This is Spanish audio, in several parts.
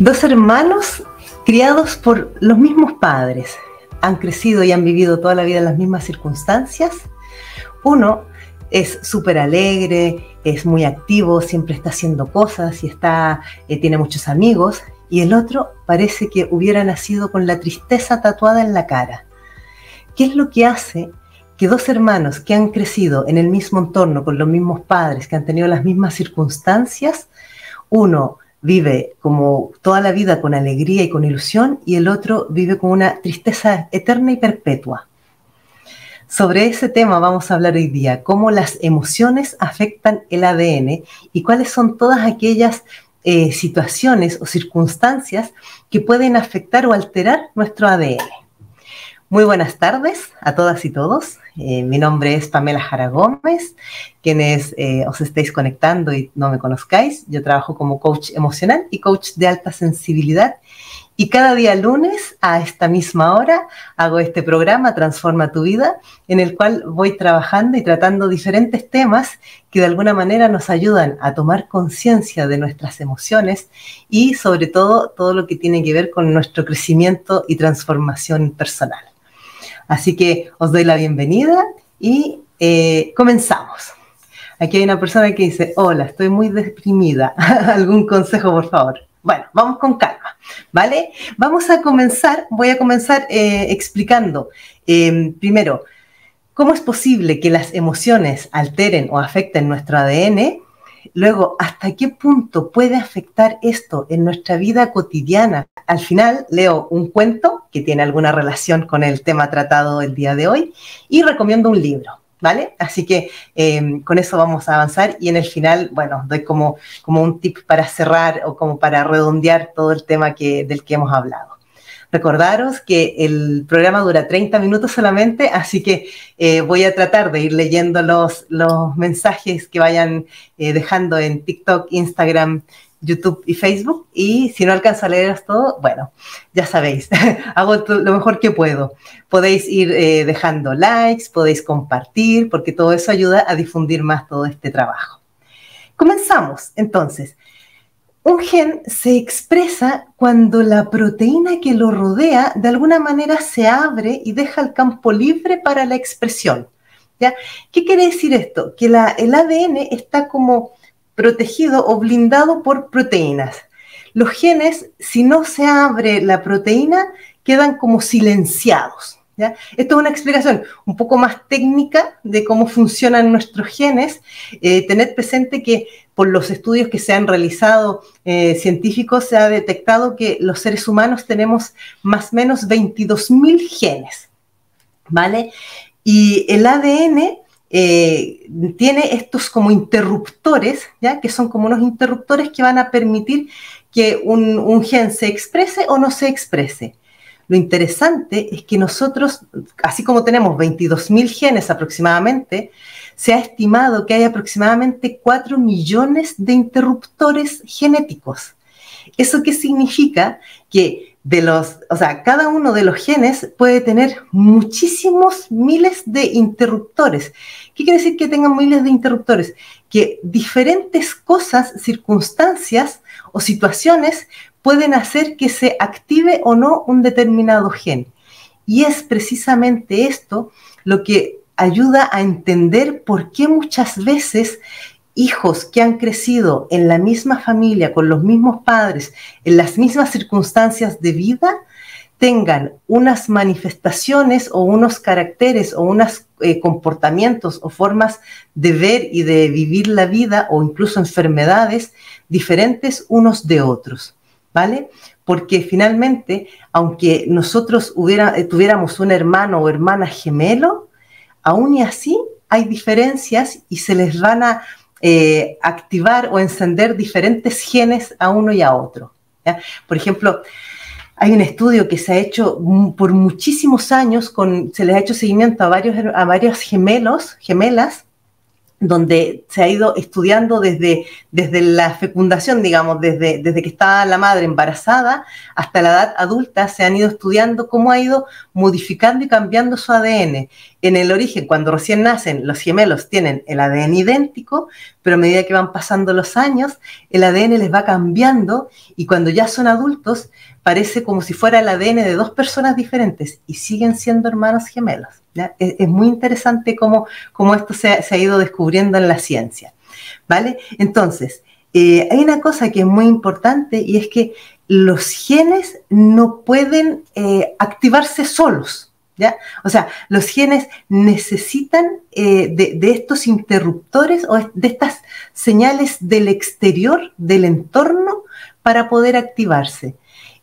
Dos hermanos criados por los mismos padres, han crecido y han vivido toda la vida en las mismas circunstancias. Uno es súper alegre, es muy activo, siempre está haciendo cosas y tiene muchos amigos. Y el otro parece que hubiera nacido con la tristeza tatuada en la cara. ¿Qué es lo que hace que dos hermanos que han crecido en el mismo entorno, con los mismos padres, que han tenido las mismas circunstancias, uno vive como toda la vida con alegría y con ilusión y el otro vive con una tristeza eterna y perpetua? Sobre ese tema vamos a hablar hoy día, cómo las emociones afectan el ADN y cuáles son todas aquellas situaciones o circunstancias que pueden afectar o alterar nuestro ADN. Muy buenas tardes a todas y todos. Mi nombre es Pamela Jara Gómez. Quienes os estéis conectando y no me conozcáis, yo trabajo como coach emocional y coach de alta sensibilidad. Y cada día lunes a esta misma hora hago este programa Transforma tu vida, en el cual voy trabajando y tratando diferentes temas que de alguna manera nos ayudan a tomar conciencia de nuestras emociones y sobre todo, todo lo que tiene que ver con nuestro crecimiento y transformación personal. Así que os doy la bienvenida y comenzamos. Aquí hay una persona que dice, hola, estoy muy deprimida, ¿algún consejo por favor? Bueno, vamos con calma, ¿vale? Vamos a comenzar, voy a comenzar explicando primero cómo es posible que las emociones alteren o afecten nuestro ADN, luego hasta qué punto puede afectar esto en nuestra vida cotidiana. Al final leo un cuento que tiene alguna relación con el tema tratado el día de hoy y recomiendo un libro, ¿vale? Así que con eso vamos a avanzar y en el final, bueno, doy como un tip para cerrar o como para redondear todo el tema del que hemos hablado. Recordaros que el programa dura 30 minutos solamente, así que voy a tratar de ir leyendo los mensajes que vayan dejando en TikTok, Instagram, YouTube y Facebook, y si no alcanzo a leeros todo, bueno, ya sabéis, hago lo mejor que puedo. Podéis ir dejando likes, podéis compartir, porque todo eso ayuda a difundir más todo este trabajo. Comenzamos, entonces. Un gen se expresa cuando la proteína que lo rodea de alguna manera se abre y deja el campo libre para la expresión, ¿ya? ¿Qué quiere decir esto? Que el ADN está como protegido o blindado por proteínas. Los genes, si no se abre la proteína, quedan como silenciados, ¿ya? Esto es una explicación un poco más técnica de cómo funcionan nuestros genes. Tened presente que por los estudios que se han realizado científicos, se ha detectado que los seres humanos tenemos más o menos 22.000 genes, ¿vale? Y el ADN tiene estos como interruptores, ¿ya? Que son como unos interruptores que van a permitir que un gen se exprese o no se exprese. Lo interesante es que nosotros, así como tenemos 22.000 genes aproximadamente, se ha estimado que hay aproximadamente 4 millones de interruptores genéticos. ¿Eso qué significa? Que cada uno de los genes puede tener muchísimos miles de interruptores. ¿Qué quiere decir que tengan miles de interruptores? Que diferentes cosas, circunstancias o situaciones pueden hacer que se active o no un determinado gen. Y es precisamente esto lo que ayuda a entender por qué muchas veces hijos que han crecido en la misma familia, con los mismos padres, en las mismas circunstancias de vida, tengan unas manifestaciones o unos caracteres o unos comportamientos o formas de ver y de vivir la vida o incluso enfermedades diferentes unos de otros, ¿vale? Porque finalmente, aunque nosotros tuviéramos un hermano o hermana gemelo, aún y así hay diferencias y se les van a activar o encender diferentes genes a uno y a otro, ¿ya? Por ejemplo, hay un estudio que se ha hecho por muchísimos años, se les ha hecho seguimiento a varios gemelas, donde se ha ido estudiando desde la fecundación, digamos, desde que estaba la madre embarazada hasta la edad adulta, se han ido estudiando cómo ha ido modificando y cambiando su ADN. En el origen, cuando recién nacen, los gemelos tienen el ADN idéntico, pero a medida que van pasando los años, el ADN les va cambiando y cuando ya son adultos, parece como si fuera el ADN de dos personas diferentes y siguen siendo hermanos gemelos. ¿Ya? Es muy interesante cómo esto se ha ido descubriendo en la ciencia. ¿Vale? Entonces, hay una cosa que es muy importante y es que los genes no pueden activarse solos, ¿ya? O sea, los genes necesitan de estos interruptores o de estas señales del exterior, del entorno, para poder activarse.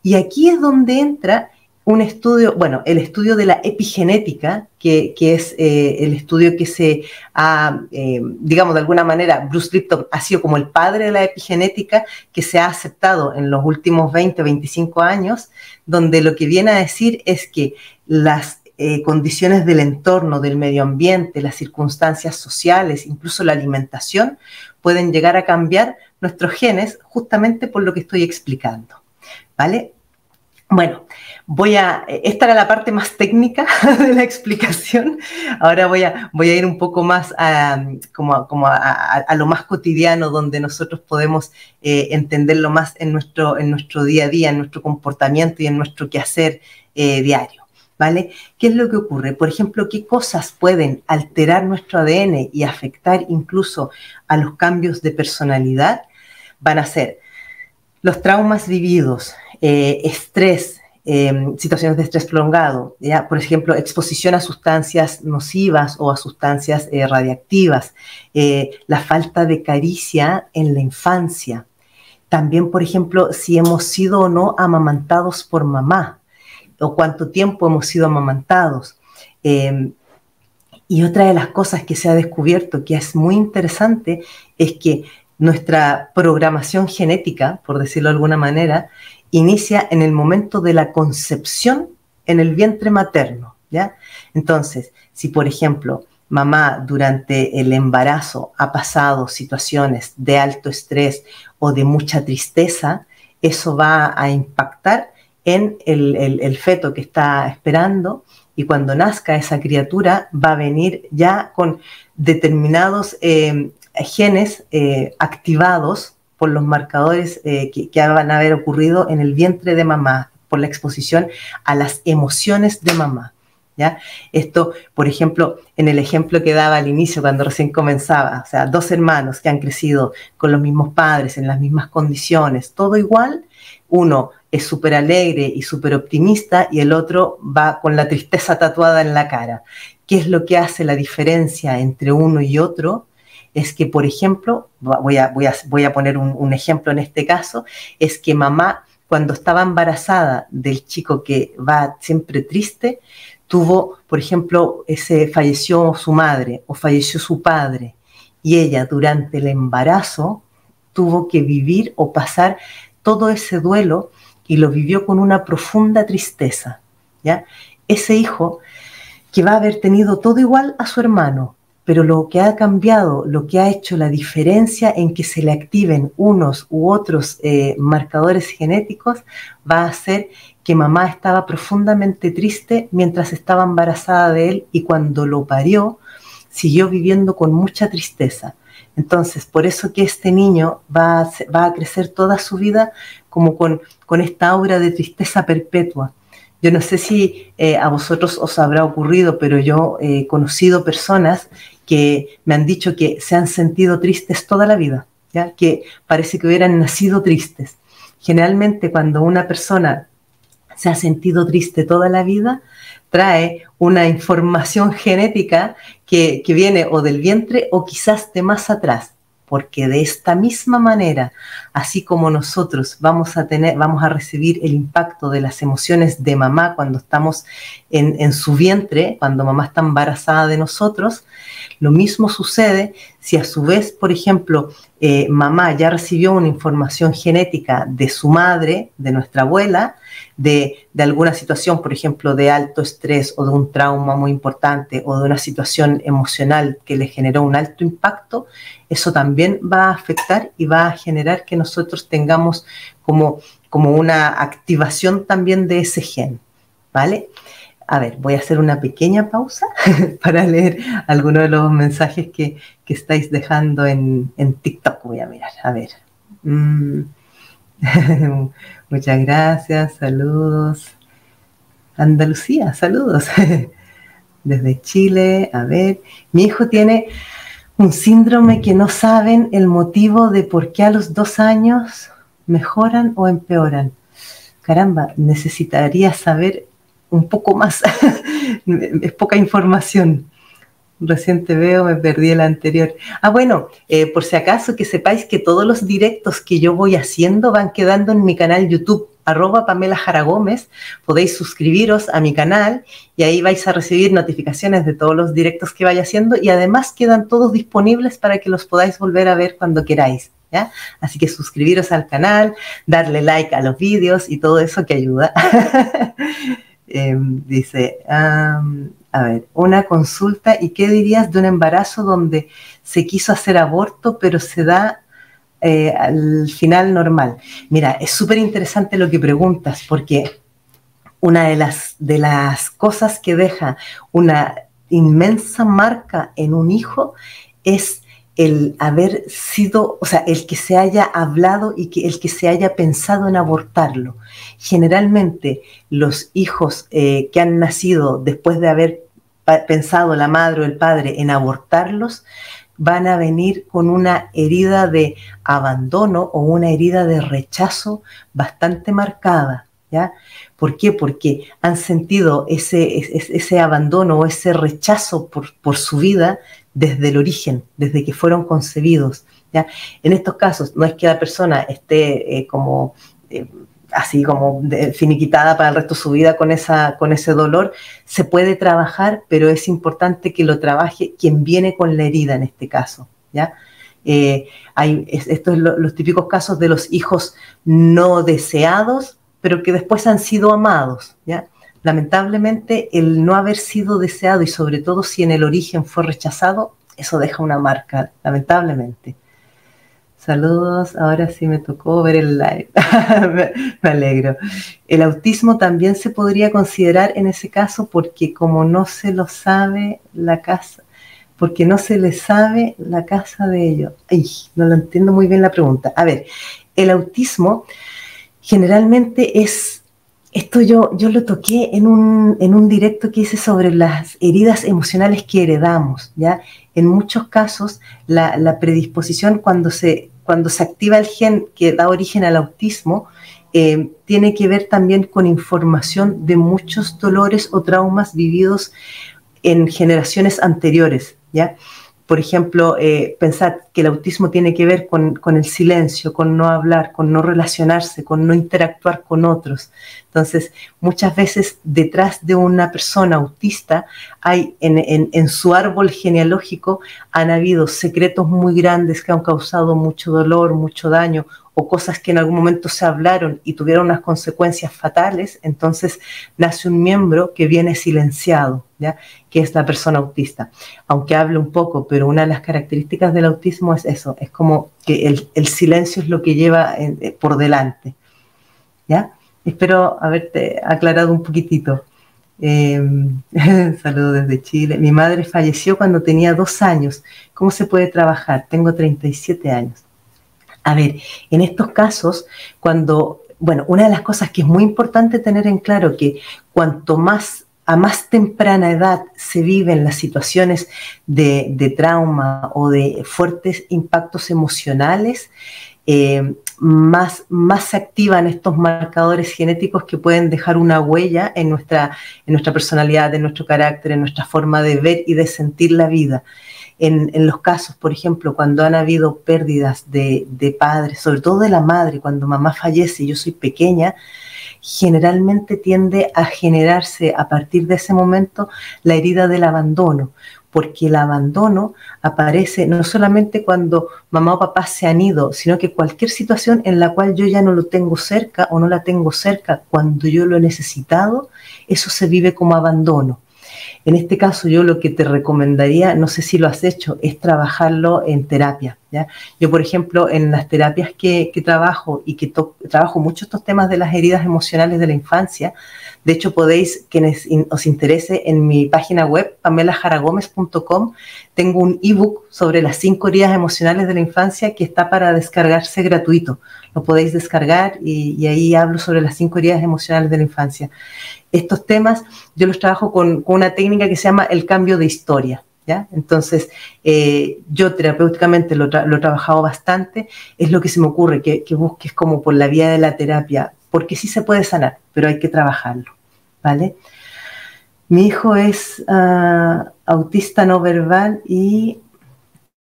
Y aquí es donde entra un estudio, bueno, el estudio de la epigenética, que es el estudio que se ha, digamos, de alguna manera, Bruce Lipton ha sido como el padre de la epigenética, que se ha aceptado en los últimos 20 o 25 años, donde lo que viene a decir es que las condiciones del entorno, del medio ambiente, las circunstancias sociales, incluso la alimentación, pueden llegar a cambiar nuestros genes justamente por lo que estoy explicando, ¿vale? Bueno, esta era la parte más técnica de la explicación. Ahora voy a ir un poco más a lo más cotidiano, donde nosotros podemos entenderlo más en nuestro día a día, en nuestro comportamiento y en nuestro quehacer diario. ¿Vale? ¿Qué es lo que ocurre? Por ejemplo, ¿qué cosas pueden alterar nuestro ADN y afectar incluso a los cambios de personalidad? Van a ser los traumas vividos, estrés, situaciones de estrés prolongado, ¿ya? Por ejemplo, exposición a sustancias nocivas o a sustancias radiactivas, la falta de caricia en la infancia. También, por ejemplo, si hemos sido o no amamantados por mamá o cuánto tiempo hemos sido amamantados. Y otra de las cosas que se ha descubierto que es muy interesante es que nuestra programación genética, por decirlo de alguna manera, inicia en el momento de la concepción en el vientre materno, ¿ya? Entonces, si por ejemplo, mamá durante el embarazo ha pasado situaciones de alto estrés o de mucha tristeza, eso va a impactar en el feto que está esperando. Y cuando nazca esa criatura va a venir ya con determinados genes activados por los marcadores que van a haber ocurrido en el vientre de mamá, por la exposición a las emociones de mamá, ¿ya? Esto, por ejemplo, en el ejemplo que daba al inicio cuando recién comenzaba, o sea, dos hermanos que han crecido con los mismos padres, en las mismas condiciones, todo igual, uno es súper alegre y súper optimista y el otro va con la tristeza tatuada en la cara. ¿Qué es lo que hace la diferencia entre uno y otro? Es que, por ejemplo, voy a poner un ejemplo en este caso, es que mamá, cuando estaba embarazada del chico que va siempre triste, tuvo, por ejemplo, falleció su madre o falleció su padre, y ella durante el embarazo tuvo que vivir o pasar todo ese duelo y lo vivió con una profunda tristeza, ¿ya? Ese hijo que va a haber tenido todo igual a su hermano, pero lo que ha cambiado, lo que ha hecho la diferencia en que se le activen unos u otros marcadores genéticos, va a ser que mamá estaba profundamente triste mientras estaba embarazada de él y cuando lo parió siguió viviendo con mucha tristeza. Entonces, por eso que este niño va a crecer toda su vida como con esta aura de tristeza perpetua. Yo no sé si a vosotros os habrá ocurrido, pero yo he conocido personas que me han dicho que se han sentido tristes toda la vida, ¿ya? Que parece que hubieran nacido tristes. Generalmente cuando una persona se ha sentido triste toda la vida, trae una información genética que viene o del vientre o quizás de más atrás, porque de esta misma manera, así como nosotros vamos a recibir el impacto de las emociones de mamá cuando estamos en su vientre, cuando mamá está embarazada de nosotros, lo mismo sucede si a su vez, por ejemplo, mamá ya recibió una información genética de su madre, de nuestra abuela, de alguna situación, por ejemplo, de alto estrés o de un trauma muy importante o de una situación emocional que le generó un alto impacto, eso también va a afectar y va a generar que nosotros tengamos como una activación también de ese gen, ¿vale? A ver, voy a hacer una pequeña pausa para leer algunos de los mensajes que estáis dejando en TikTok. Voy a mirar, a ver. Muchas gracias, saludos. Andalucía, saludos. Desde Chile, a ver. Mi hijo tiene un síndrome que no saben el motivo de por qué a los 2 años mejoran o empeoran. Caramba, necesitaría saber un poco más. Es poca información. Reciente veo, me perdí el anterior. Ah, bueno, por si acaso que sepáis que todos los directos que yo voy haciendo van quedando en mi canal YouTube, @PamelaJaraGómez. Podéis suscribiros a mi canal y ahí vais a recibir notificaciones de todos los directos que vaya haciendo, y además quedan todos disponibles para que los podáis volver a ver cuando queráis, ¿ya? Así que suscribiros al canal, darle like a los vídeos y todo eso que ayuda. Dice, a ver, una consulta, ¿y qué dirías de un embarazo donde se quiso hacer aborto pero se da al final normal? Mira, es súper interesante lo que preguntas, porque una de las cosas que deja una inmensa marca en un hijo es el haber sido, o sea, el que se haya hablado y que el que se haya pensado en abortarlo. Generalmente los hijos que han nacido después de haber pensado la madre o el padre en abortarlos, van a venir con una herida de abandono o una herida de rechazo bastante marcada, ¿ya? ¿Por qué? Porque han sentido ese abandono o ese rechazo por su vida desde el origen, desde que fueron concebidos, ¿ya? En estos casos no es que la persona esté finiquitada para el resto de su vida con ese dolor. Se puede trabajar, pero es importante que lo trabaje quien viene con la herida en este caso, ¿ya? Estos son los típicos casos de los hijos no deseados, pero que después han sido amados, ¿ya? Lamentablemente, el no haber sido deseado, y sobre todo si en el origen fue rechazado, eso deja una marca, lamentablemente. Saludos, ahora sí me tocó ver el live. Me alegro. El autismo también se podría considerar en ese caso, porque como no se lo sabe la casa, porque no se le sabe la casa de ellos. Ay, no lo entiendo muy bien la pregunta. A ver, el autismo generalmente es... Esto yo lo toqué en un directo que hice sobre las heridas emocionales que heredamos, ¿ya? En muchos casos, la predisposición cuando se activa el gen que da origen al autismo, tiene que ver también con información de muchos dolores o traumas vividos en generaciones anteriores, ¿ya? Por ejemplo, pensad que el autismo tiene que ver con el silencio, con no hablar, con no relacionarse, con no interactuar con otros. Entonces, muchas veces detrás de una persona autista hay en su árbol genealógico han habido secretos muy grandes que han causado mucho dolor, mucho daño, o cosas que en algún momento se hablaron y tuvieron unas consecuencias fatales. Entonces nace un miembro que viene silenciado, ¿ya? Que es la persona autista, aunque hable un poco, pero una de las características del autismo es eso, es como que el silencio es lo que lleva por delante, ¿ya? Espero haberte aclarado un poquitito. Saludos desde Chile. Mi madre falleció cuando tenía 2 años. ¿Cómo se puede trabajar? Tengo 37 años. A ver, en estos casos, una de las cosas que es muy importante tener en claro, que cuanto más, a más temprana edad se viven las situaciones de trauma o de fuertes impactos emocionales, más se activan estos marcadores genéticos que pueden dejar una huella en nuestra personalidad, en nuestro carácter, en nuestra forma de ver y de sentir la vida. En los casos, por ejemplo, cuando han habido pérdidas de padres, sobre todo de la madre, cuando mamá fallece y yo soy pequeña, generalmente tiende a generarse a partir de ese momento la herida del abandono, porque el abandono aparece no solamente cuando mamá o papá se han ido, sino que cualquier situación en la cual yo ya no lo tengo cerca o no la tengo cerca cuando yo lo he necesitado, eso se vive como abandono. En este caso, yo lo que te recomendaría, no sé si lo has hecho, es trabajarlo en terapia. ¿ya? Yo, por ejemplo, en las terapias que trabajo y que trabajo mucho estos temas de las heridas emocionales de la infancia, de hecho podéis, quienes os interese, en mi página web pamelajaragomez.com tengo un ebook sobre las 5 heridas emocionales de la infancia que está para descargarse gratuito. Lo podéis descargar y ahí hablo sobre las 5 heridas emocionales de la infancia. Estos temas yo los trabajo con una técnica que se llama el cambio de historia, ¿ya? Entonces, yo terapéuticamente lo he trabajado bastante. Es lo que se me ocurre, que busques como por la vía de la terapia, porque sí se puede sanar, pero hay que trabajarlo, ¿vale? Mi hijo es autista no verbal y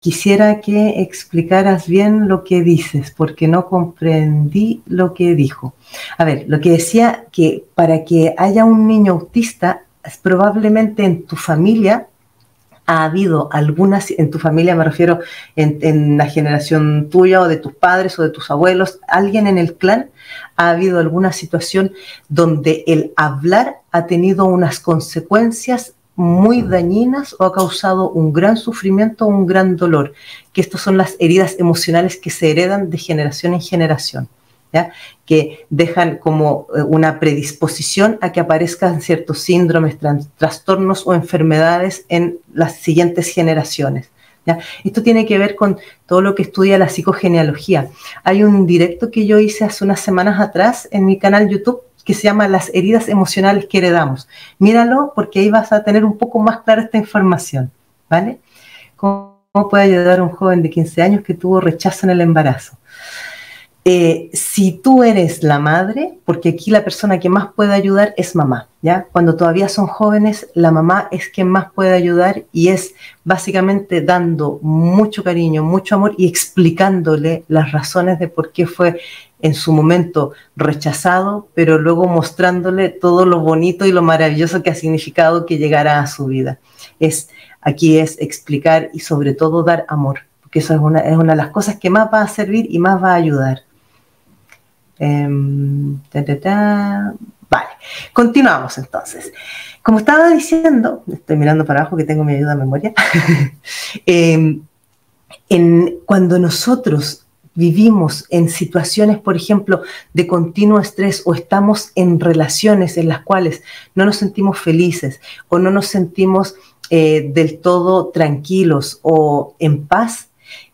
quisiera que explicaras bien lo que dices, porque no comprendí lo que dijo. A ver, lo que decía, que para que haya un niño autista, probablemente en tu familia ha habido algunas, en tu familia me refiero en la generación tuya o de tus padres o de tus abuelos, alguien en el clan, ha habido alguna situación donde el hablar ha tenido unas consecuencias muy dañinas o ha causado un gran sufrimiento o un gran dolor, que estas son las heridas emocionales que se heredan de generación en generación, ¿ya? Que dejan como una predisposición a que aparezcan ciertos síndromes, trastornos o enfermedades en las siguientes generaciones, ¿ya? Esto tiene que ver con todo lo que estudia la psicogenealogía. Hay un directo que yo hice hace unas semanas atrás en mi canal YouTube que se llama Las heridas emocionales que heredamos. Míralo porque ahí vas a tener un poco más clara esta información, ¿vale? ¿Cómo puede ayudar a un joven de 15 años que tuvo rechazo en el embarazo? Si tú eres la madre, porque aquí la persona que más puede ayudar es mamá, ¿ya? Cuando todavía son jóvenes, la mamá es quien más puede ayudar y es básicamente dando mucho cariño, mucho amor y explicándole las razones de por qué fue en su momento rechazado, pero luego mostrándole todo lo bonito y lo maravilloso que ha significado que llegara a su vida. Aquí es explicar y sobre todo dar amor, porque eso es una de las cosas que más va a servir y más va a ayudar. Vale, continuamos entonces. Como estaba diciendo, estoy mirando para abajo que tengo mi ayuda a memoria. Cuando nosotros vivimos en situaciones, por ejemplo, de continuo estrés o estamos en relaciones en las cuales no nos sentimos felices o no nos sentimos del todo tranquilos o en paz,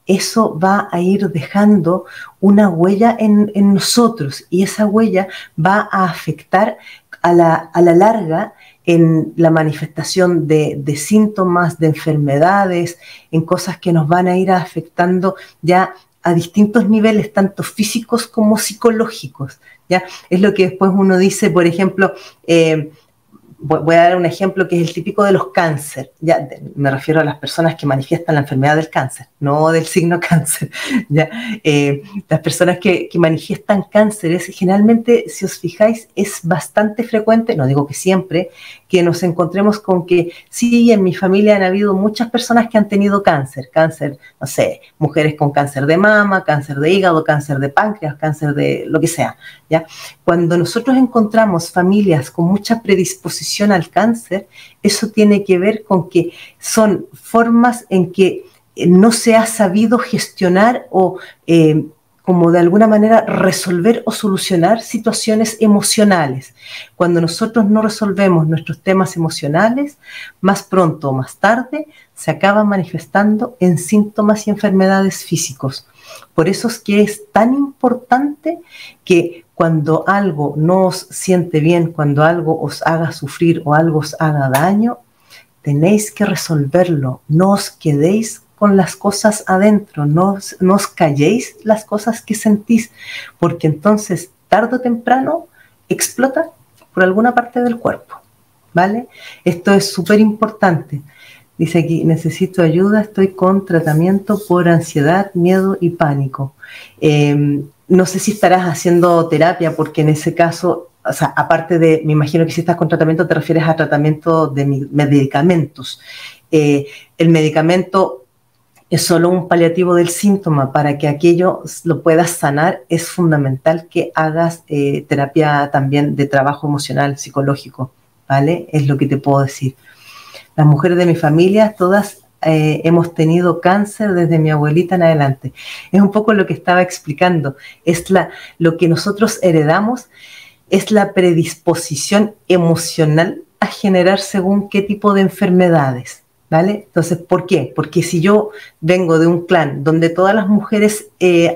eso va a ir dejando una huella en nosotros y esa huella va a afectar a la larga en la manifestación de síntomas, de enfermedades, en cosas que nos van a ir afectando ya a distintos niveles, tanto físicos como psicológicos, ¿ya? Es lo que después uno dice, por ejemplo, voy a dar un ejemplo que es el típico de los cáncer, ¿ya? Me refiero a las personas que manifiestan la enfermedad del cáncer, no del signo cáncer, ¿ya? Las personas que manifiestan cánceres, generalmente, si os fijáis, es bastante frecuente, no digo que siempre, que nos encontremos con que sí, en mi familia han habido muchas personas que han tenido cáncer, no sé, mujeres con cáncer de mama, cáncer de hígado, cáncer de páncreas, cáncer de lo que sea, ¿ya? Cuando nosotros encontramos familias con mucha predisposición al cáncer, eso tiene que ver con que son formas en que no se ha sabido gestionar o como de alguna manera resolver o solucionar situaciones emocionales. Cuando nosotros no resolvemos nuestros temas emocionales, más pronto o más tarde se acaban manifestando en síntomas y enfermedades físicos. Por eso es que es tan importante que cuando algo no os siente bien, cuando algo os haga sufrir o algo os haga daño, tenéis que resolverlo. No os quedéis con las cosas adentro, no os calléis las cosas que sentís, porque entonces tarde o temprano explota por alguna parte del cuerpo, ¿vale? Esto es súper importante. Dice aquí, necesito ayuda, estoy con tratamiento por ansiedad, miedo y pánico. No sé si estarás haciendo terapia, porque en ese caso, o sea, aparte de, me imagino que si estás con tratamiento te refieres a tratamiento de medicamentos. El medicamento es solo un paliativo del síntoma. Para que aquello lo puedas sanar es fundamental que hagas terapia también de trabajo emocional, psicológico, ¿vale? Es lo que te puedo decir. Las mujeres de mi familia todas hemos tenido cáncer desde mi abuelita en adelante. Es un poco lo que estaba explicando. Es lo que nosotros heredamos, es la predisposición emocional a generar según qué tipo de enfermedades, ¿vale? Entonces, ¿por qué? Porque si yo vengo de un clan donde todas las mujeres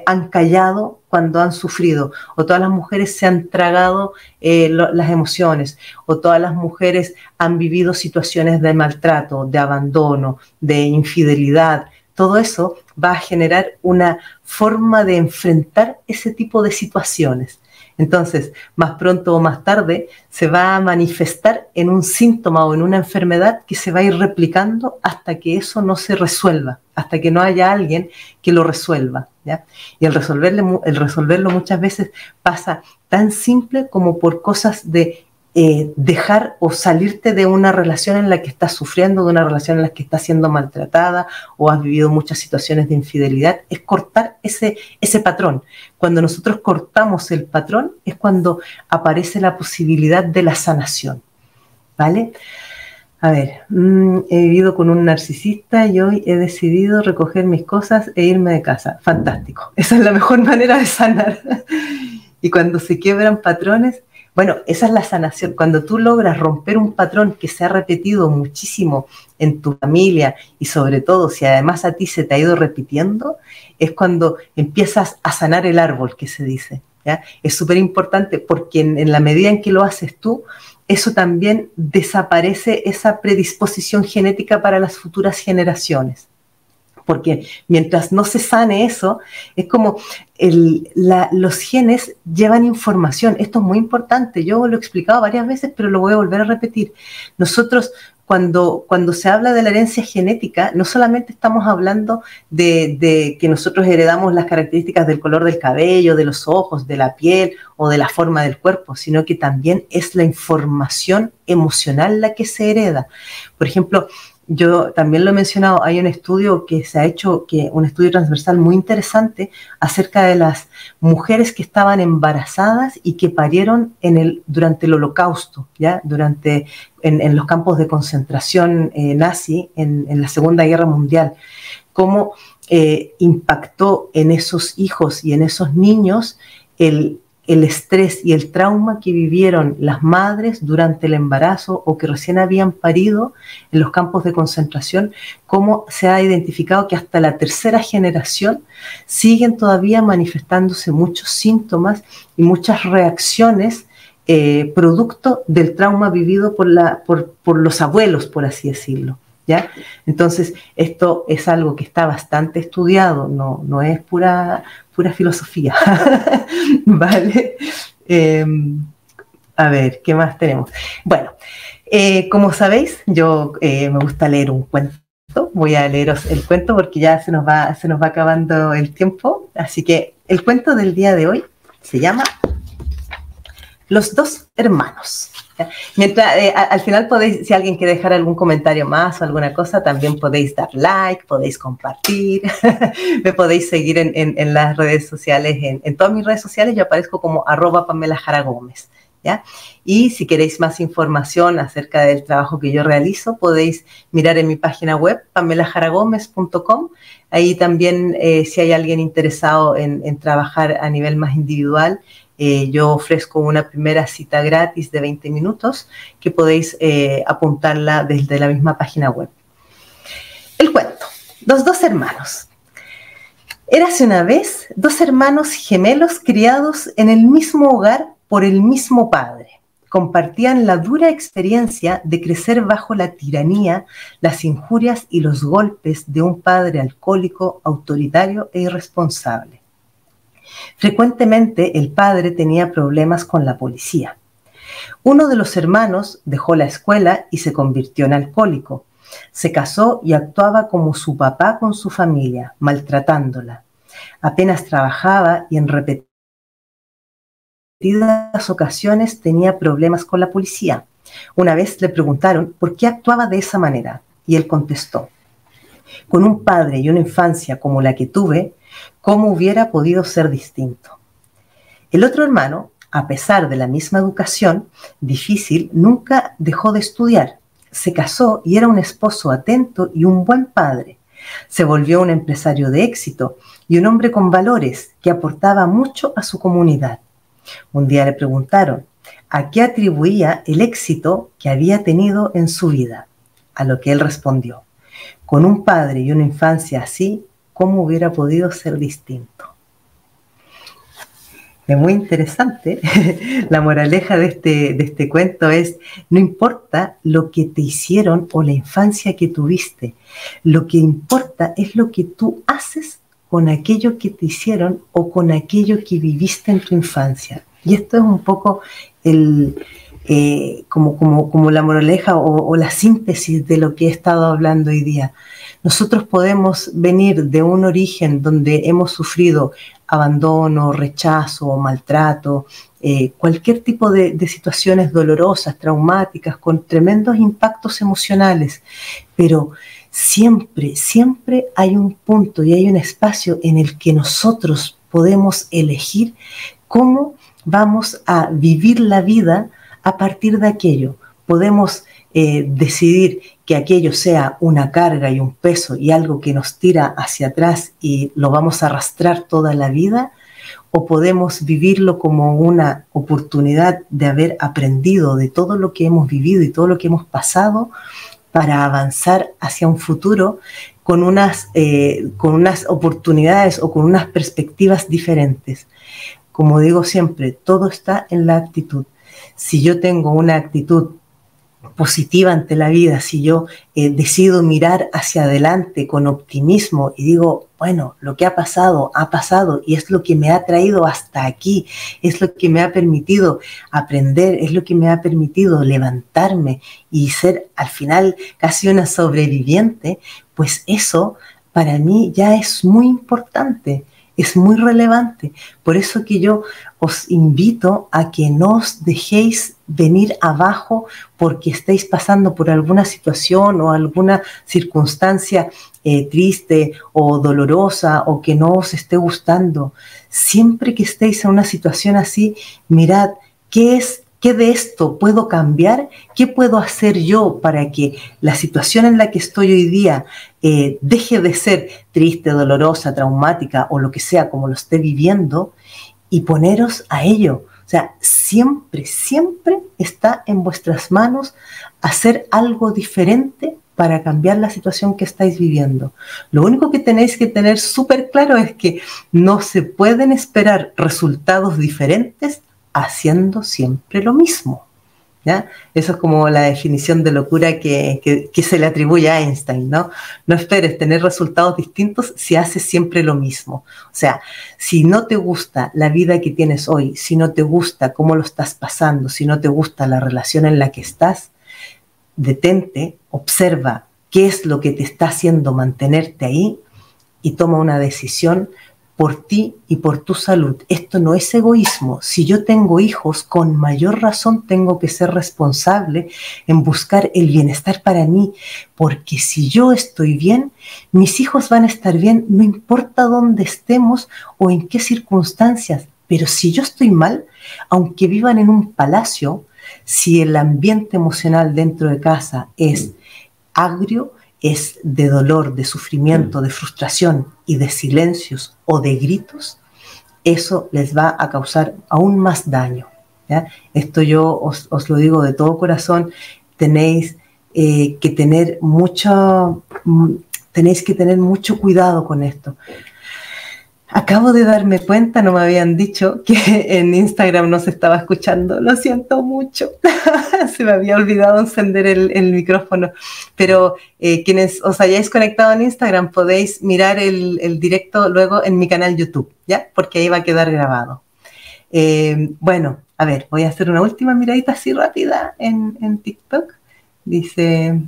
han callado cuando han sufrido, o todas las mujeres se han tragado las emociones, o todas las mujeres han vivido situaciones de maltrato, de abandono, de infidelidad, todo eso va a generar una forma de enfrentar ese tipo de situaciones. Entonces, más pronto o más tarde, se va a manifestar en un síntoma o en una enfermedad que se va a ir replicando hasta que eso no se resuelva, hasta que no haya alguien que lo resuelva, ¿ya? Y el resolverlo muchas veces pasa tan simple como por cosas de dejar o salirte de una relación en la que estás sufriendo, de una relación en la que estás siendo maltratada o has vivido muchas situaciones de infidelidad. Es cortar ese patrón. Cuando nosotros cortamos el patrón es cuando aparece la posibilidad de la sanación, ¿vale? A ver, he vivido con un narcisista y hoy he decidido recoger mis cosas e irme de casa. Fantástico, esa es la mejor manera de sanar. Y cuando se quiebran patrones, bueno, esa es la sanación. Cuando tú logras romper un patrón que se ha repetido muchísimo en tu familia y sobre todo si además a ti se te ha ido repitiendo, es cuando empiezas a sanar el árbol, que se dice, ¿ya? Es súper importante porque en la medida en que lo haces tú, eso también desaparece esa predisposición genética para las futuras generaciones. Porque mientras no se sane eso, es como los genes llevan información. Esto es muy importante. Yo lo he explicado varias veces, pero lo voy a volver a repetir. Nosotros, cuando se habla de la herencia genética, no solamente estamos hablando de que nosotros heredamos las características del color del cabello, de los ojos, de la piel o de la forma del cuerpo, sino que también es la información emocional la que se hereda. Por ejemplo, yo también lo he mencionado, hay un estudio que se ha hecho, un estudio transversal muy interesante acerca de las mujeres que estaban embarazadas y que parieron durante el Holocausto, ¿ya? En los campos de concentración nazi en la Segunda Guerra Mundial. Cómo impactó en esos hijos y en esos niños el estrés y el trauma que vivieron las madres durante el embarazo o que recién habían parido en los campos de concentración, cómo se ha identificado que hasta la tercera generación siguen todavía manifestándose muchos síntomas y muchas reacciones producto del trauma vivido por los abuelos, por así decirlo, ¿ya? Entonces, esto es algo que está bastante estudiado, no es pura filosofía, ¿vale? A ver, ¿qué más tenemos? Bueno, como sabéis, yo me gusta leer un cuento. Voy a leeros el cuento porque ya se nos va acabando el tiempo. Así que el cuento del día de hoy se llama Los dos hermanos. Mientras, al final podéis, si alguien quiere dejar algún comentario más o alguna cosa, también podéis dar like, podéis compartir, me podéis seguir en las redes sociales, en todas mis redes sociales. Yo aparezco como @PamelaJaraGómez, ¿ya? Y si queréis más información acerca del trabajo que yo realizo, podéis mirar en mi página web, pamelajaragomez.com. Ahí también, si hay alguien interesado en trabajar a nivel más individual, yo ofrezco una primera cita gratis de 20 minutos que podéis apuntarla desde la misma página web. El cuento, los dos hermanos. Érase una vez dos hermanos gemelos criados en el mismo hogar por el mismo padre. Compartían la dura experiencia de crecer bajo la tiranía, las injurias y los golpes de un padre alcohólico, autoritario e irresponsable. Frecuentemente el padre tenía problemas con la policía. Uno de los hermanos dejó la escuela y se convirtió en alcohólico. Se casó y actuaba como su papá con su familia, maltratándola. Apenas trabajaba y en repetidas ocasiones tenía problemas con la policía. Una vez le preguntaron por qué actuaba de esa manera y él contestó: con un padre y una infancia como la que tuve, ¿cómo hubiera podido ser distinto? El otro hermano, a pesar de la misma educación difícil, nunca dejó de estudiar. se casó y era un esposo atento y un buen padre. Se volvió un empresario de éxito y un hombre con valores que aportaba mucho a su comunidad. Un día le preguntaron a qué atribuía el éxito que había tenido en su vida, a lo que él respondió: con un padre y una infancia así, ¿cómo hubiera podido ser distinto? Es muy interesante. La moraleja de este cuento es: no importa lo que te hicieron o la infancia que tuviste, lo que importa es lo que tú haces con aquello que te hicieron o con aquello que viviste en tu infancia. Y esto es un poco como la moraleja o la síntesis de lo que he estado hablando hoy día. Nosotros podemos venir de un origen donde hemos sufrido abandono, rechazo, maltrato, cualquier tipo de situaciones dolorosas, traumáticas, con tremendos impactos emocionales. Pero siempre, siempre hay un punto y hay un espacio en el que nosotros podemos elegir cómo vamos a vivir la vida a partir de aquello. Podemos decidir que aquello sea una carga y un peso y algo que nos tira hacia atrás y lo vamos a arrastrar toda la vida, o podemos vivirlo como una oportunidad de haber aprendido de todo lo que hemos vivido y todo lo que hemos pasado para avanzar hacia un futuro con unas oportunidades o con unas perspectivas diferentes. Como digo siempre, todo está en la actitud. Si yo tengo una actitud positiva ante la vida, si yo decido mirar hacia adelante con optimismo y digo, bueno, lo que ha pasado y es lo que me ha traído hasta aquí, es lo que me ha permitido aprender, es lo que me ha permitido levantarme y ser al final casi una sobreviviente, pues eso para mí ya es muy importante. Es muy relevante. Por eso que yo os invito a que no os dejéis venir abajo porque estáis pasando por alguna situación o alguna circunstancia triste o dolorosa o que no os esté gustando. Siempre que estéis en una situación así, mirad qué de esto puedo cambiar, qué puedo hacer yo para que la situación en la que estoy hoy día deje de ser triste, dolorosa, traumática o lo que sea como lo esté viviendo, y poneros a ello. O sea, siempre, siempre está en vuestras manos hacer algo diferente para cambiar la situación que estáis viviendo. Lo único que tenéis que tener súper claro es que no se pueden esperar resultados diferentes haciendo siempre lo mismo, ¿ya? Eso es como la definición de locura que se le atribuye a Einstein, ¿no? No esperes tener resultados distintos si haces siempre lo mismo. O sea, si no te gusta la vida que tienes hoy, si no te gusta cómo lo estás pasando, si no te gusta la relación en la que estás, detente, observa qué es lo que te está haciendo mantenerte ahí y toma una decisión por ti y por tu salud. Esto no es egoísmo. Si yo tengo hijos, con mayor razón tengo que ser responsable en buscar el bienestar para mí, porque si yo estoy bien, mis hijos van a estar bien, no importa dónde estemos o en qué circunstancias. Pero si yo estoy mal, aunque vivan en un palacio, si el ambiente emocional dentro de casa es agrio, es de dolor, de sufrimiento, de frustración y de silencios o de gritos, eso les va a causar aún más daño, ¿ya? Esto yo os lo digo de todo corazón. Tenéis que tener mucho cuidado con esto. Acabo de darme cuenta, no me habían dicho que en Instagram no se estaba escuchando. Lo siento mucho. Se me había olvidado encender el micrófono. Pero quienes os hayáis conectado en Instagram podéis mirar el directo luego en mi canal YouTube, ¿ya? Porque ahí va a quedar grabado. Bueno, a ver, voy a hacer una última miradita así rápida en TikTok. Dice,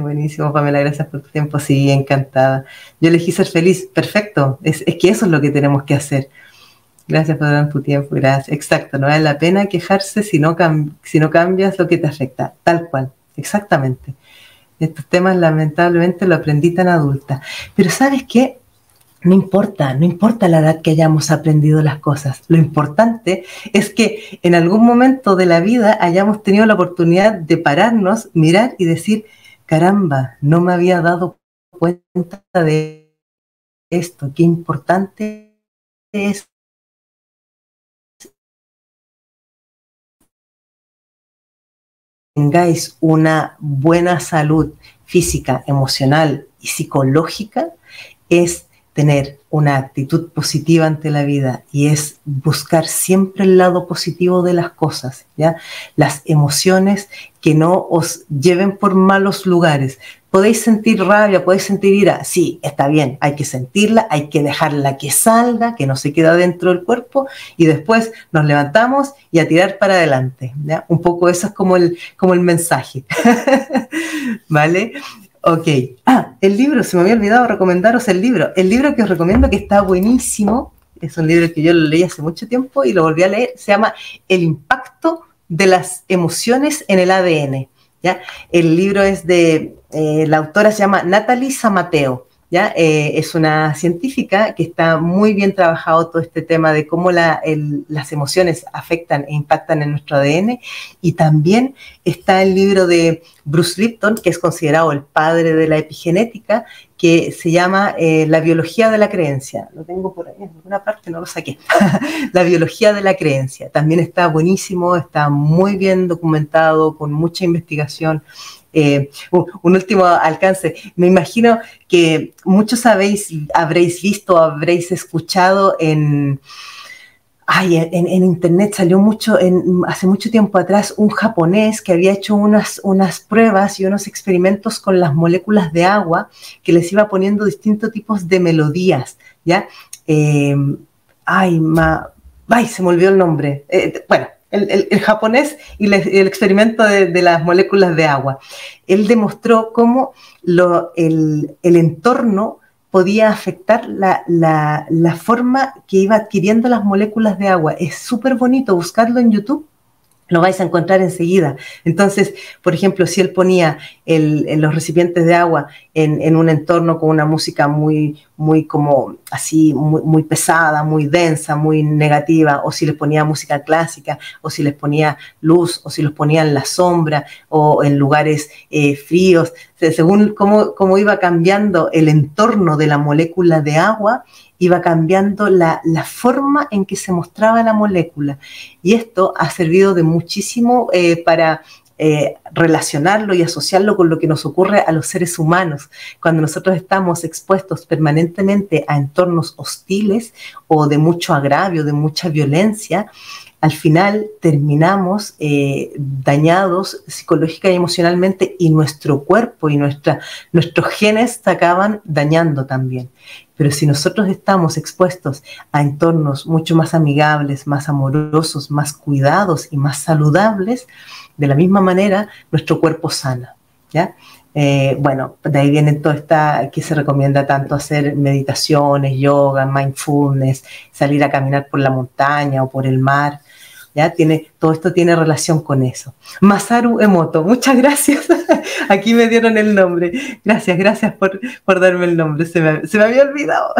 buenísimo Pamela, gracias por tu tiempo, sí, encantada. Yo elegí ser feliz, perfecto, es que eso es lo que tenemos que hacer. Gracias por dar tu tiempo, gracias. Exacto, no vale la pena quejarse si no cambias lo que te afecta, tal cual, exactamente. Estos temas lamentablemente lo aprendí tan adulta. Pero ¿sabes qué? No importa la edad que hayamos aprendido las cosas. Lo importante es que en algún momento de la vida hayamos tenido la oportunidad de pararnos, mirar y decir, caramba, no me había dado cuenta de esto, qué importante es que tengáis una buena salud física, emocional y psicológica, es tener una actitud positiva ante la vida y es buscar siempre el lado positivo de las cosas, ¿ya? Las emociones que no os lleven por malos lugares. Podéis sentir rabia, podéis sentir ira, sí, está bien, hay que sentirla, hay que dejarla que salga, que no se queda dentro del cuerpo y después nos levantamos y a tirar para adelante, ¿ya? Un poco eso es como el mensaje, ¿vale? Ok. Ah, el libro. Se me había olvidado recomendaros el libro. El libro que os recomiendo, que está buenísimo, es un libro que yo lo leí hace mucho tiempo y lo volví a leer, se llama El impacto de las emociones en el ADN, ¿ya? El libro es de... la autora se llama Natalie Samateo, ¿ya? Es una científica que está muy bien trabajado todo este tema de cómo las emociones afectan e impactan en nuestro ADN, y también está el libro de Bruce Lipton, que es considerado el padre de la epigenética, que se llama La biología de la creencia. Lo tengo por ahí, en alguna parte no lo saqué. La biología de la creencia. También está buenísimo, está muy bien documentado, con mucha investigación. Un último alcance. Me imagino que muchos habréis visto, habréis escuchado en internet salió mucho, hace mucho tiempo atrás, un japonés que había hecho unas pruebas y unos experimentos con las moléculas de agua, que les iba poniendo distintos tipos de melodías, ¿ya? Se me olvidó el nombre. Bueno, el japonés y el experimento de las moléculas de agua. Él demostró cómo el entorno podía afectar la forma que iba adquiriendo las moléculas de agua. Es súper bonito, buscarlo en YouTube, lo vais a encontrar enseguida. Entonces, por ejemplo, si él ponía los recipientes de agua en un entorno con una música muy como así, muy pesada, muy densa, muy negativa, o si les ponía música clásica, o si les ponía luz, o si los ponía en la sombra, o en lugares fríos, según cómo iba cambiando el entorno de la molécula de agua, iba cambiando la forma en que se mostraba la molécula. Y esto ha servido de muchísimo para relacionarlo y asociarlo con lo que nos ocurre a los seres humanos. Cuando nosotros estamos expuestos permanentemente a entornos hostiles o de mucho agravio, de mucha violencia, al final terminamos dañados psicológica y emocionalmente, y nuestro cuerpo y nuestros genes se acaban dañando también. Pero si nosotros estamos expuestos a entornos mucho más amigables, más amorosos, más cuidados y más saludables, de la misma manera nuestro cuerpo sana, ¿ya? Bueno, de ahí viene todo esta que se recomienda tanto hacer meditaciones, yoga, mindfulness, salir a caminar por la montaña o por el mar, ¿ya? Todo esto tiene relación con eso. Masaru Emoto, muchas gracias. Aquí me dieron el nombre. Gracias por darme el nombre. Se me había olvidado.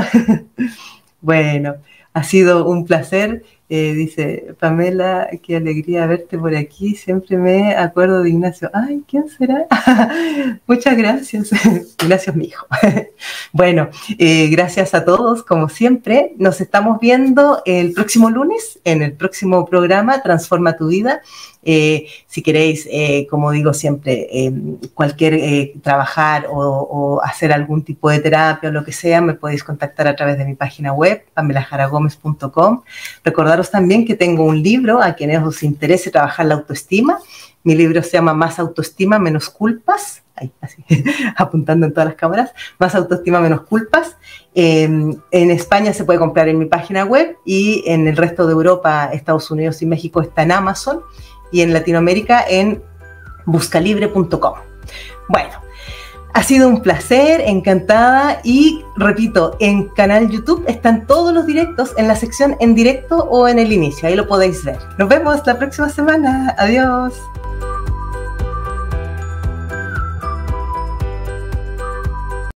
Bueno, ha sido un placer. Dice, Pamela, qué alegría verte por aquí. Siempre me acuerdo de Ignacio. Ay, ¿quién será? Muchas gracias. Ignacio es mi hijo. Bueno, gracias a todos, como siempre. Nos estamos viendo el próximo lunes en el próximo programa Transforma tu vida. Si queréis, como digo siempre, trabajar o hacer algún tipo de terapia o lo que sea, me podéis contactar a través de mi página web, pamelajaragomez.com. Recordaros también que tengo un libro, a quienes os interese trabajar la autoestima. Mi libro se llama Más autoestima, menos culpas. Ahí, así, apuntando en todas las cámaras. Más autoestima, menos culpas. En España se puede comprar en mi página web, y en el resto de Europa, Estados Unidos y México está en Amazon, y en Latinoamérica en buscalibre.com. Bueno, ha sido un placer, encantada, y repito, en canal YouTube están todos los directos en la sección en directo o en el inicio, ahí lo podéis ver. Nos vemos la próxima semana, adiós.